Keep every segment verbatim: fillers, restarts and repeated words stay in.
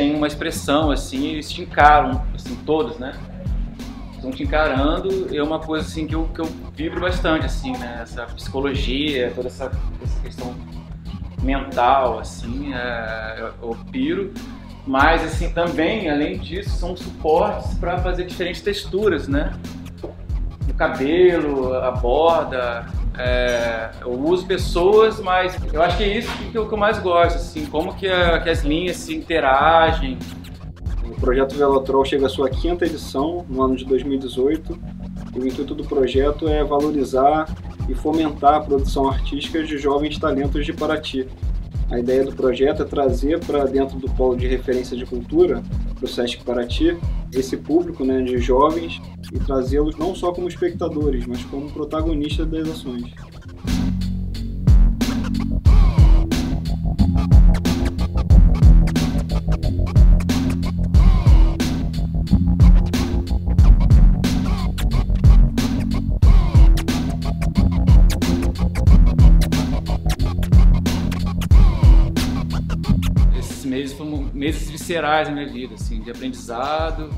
têm uma expressão assim, eles te encaram, assim, todos, né? Estão te encarando, é uma coisa assim que eu, que eu vibro bastante, assim, né? Essa psicologia, toda essa, essa questão mental, assim, é, eu, eu piro. Mas, assim, também, além disso, são suportes para fazer diferentes texturas, né? O cabelo, a borda, é, eu uso pessoas, mas eu acho que é isso que eu, que eu mais gosto, assim, como que, a, que as linhas se interagem. O projeto Velotrol chega à sua quinta edição, no ano de dois mil e dezoito, e o intuito do projeto é valorizar e fomentar a produção artística de jovens talentos de Paraty. A ideia do projeto é trazer para dentro do polo de referência de cultura, para o SESC Paraty, esse público, né, de jovens, e trazê-los não só como espectadores, mas como protagonistas das ações. Meses foram meses viscerais na minha vida, assim, de aprendizado.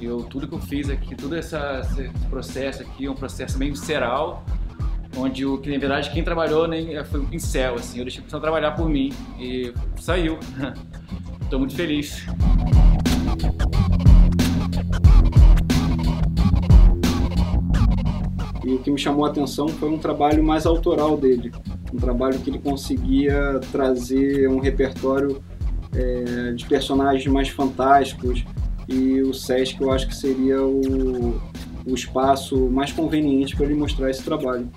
Eu, tudo que eu fiz aqui, todo essa, esse processo aqui é um processo bem visceral, onde, o, que, na verdade, quem trabalhou nem, foi um pincel, assim, eu deixei a pessoa trabalhar por mim e saiu. Estou muito feliz. E o que me chamou a atenção foi um trabalho mais autoral dele, um trabalho que ele conseguia trazer um repertório É, de personagens mais fantásticos, e o SESC eu acho que seria o, o espaço mais conveniente para ele mostrar esse trabalho.